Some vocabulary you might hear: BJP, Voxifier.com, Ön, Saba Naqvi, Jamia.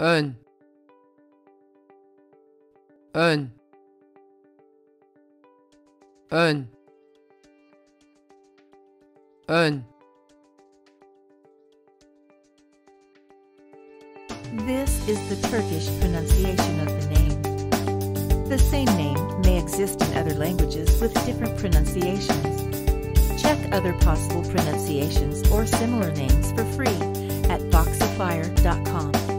Ön, Ön, Ön, Ön. This is the Turkish pronunciation of the name. The same name may exist in other languages with different pronunciations. Check other possible pronunciations or similar names for free at Voxifier.com.